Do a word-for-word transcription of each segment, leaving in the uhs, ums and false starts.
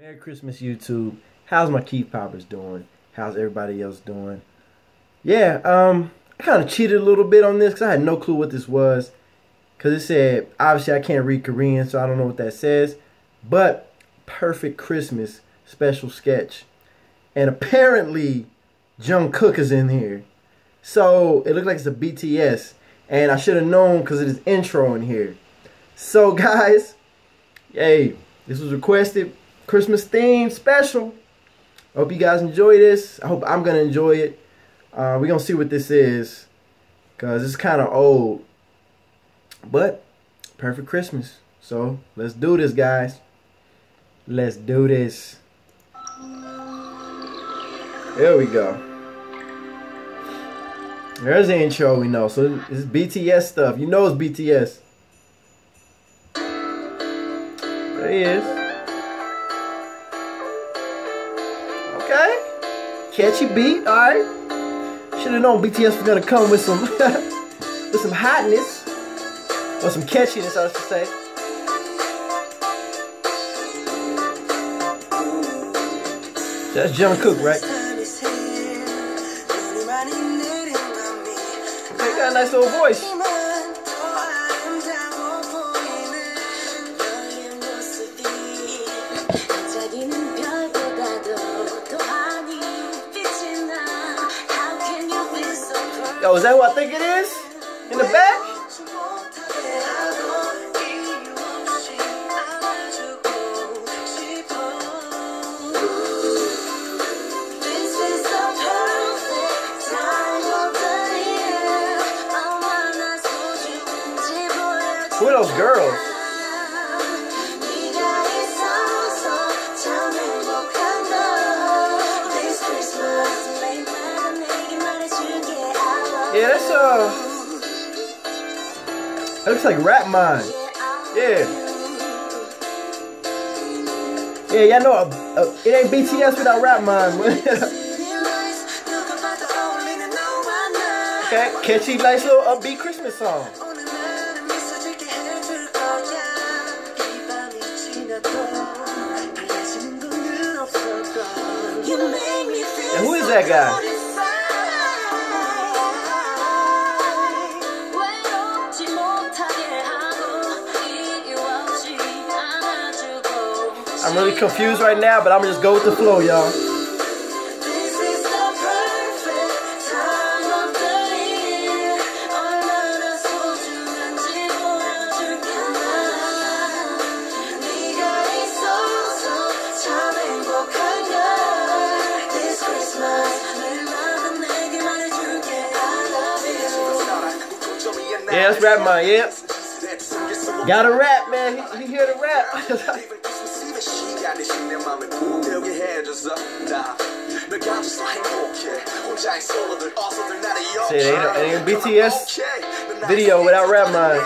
Merry Christmas, YouTube. How's my Keith Poppers doing? How's everybody else doing? Yeah, um, I kind of cheated a little bit on this because I had no clue what this was. Because it said, obviously I can't read Korean, so I don't know what that says. But, Perfect Christmas special sketch. And apparently, Jungkook is in here. So, it looks like it's a B T S. And I should have known because it is intro in here. So, guys, hey, this was requested. Christmas theme special. I hope you guys enjoy this. I hope I'm gonna enjoy it. Uh, we're gonna see what this is, cause it's kind of old, but Perfect Christmas. So let's do this, guys. Let's do this. There we go. There's the intro we know. So it's B T S stuff. You know it's B T S. There he is. Catchy beat, alright. Should have known B T S was gonna come with some with some hotness. Or some catchiness, I should say. That's Jungkook, right? They got a nice little voice. Yo, is that who I think it is? In the back? Who are those girls? Yeah, that's uh, that looks like Rap Mon. Yeah. Yeah, y'all know, uh, uh, it ain't B T S without Rap Mon. Okay, catchy, nice little upbeat Christmas song. And who is that guy? I'm really confused right now, but I'm gonna just go with the flow, y'all. Yeah, that's Rap Mon, yep. Got a rap, man. He, he hear the rap. See, it ain't, it ain't a B T S video without Rap Mon.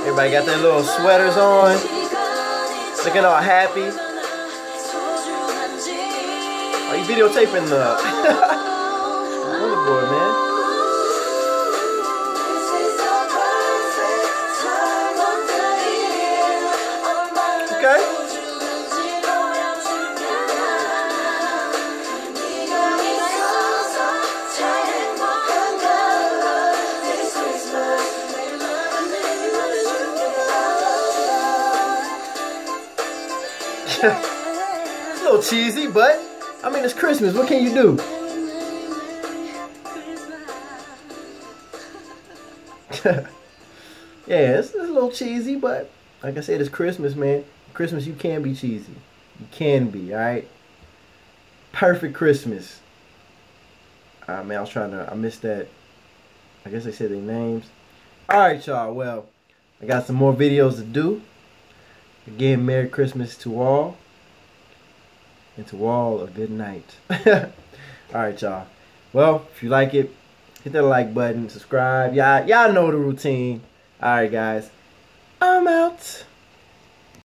Everybody got their little sweaters on, looking all happy. Are you videotaping the motherboard, man? Okay. It's a little cheesy, but I mean, it's Christmas. What can you do? Yeah, it's, it's a little cheesy, but like I said, it's Christmas, man. Christmas, you can be cheesy. You can be, all right? Perfect Christmas. Uh, man, I was trying to, I missed that. I guess they said their names. All right, y'all. Well, I got some more videos to do. Again, Merry Christmas to all. And to all, a good night. Alright, y'all. Well, if you like it, hit that like button, subscribe. Y'all know the routine. Alright, guys. I'm out.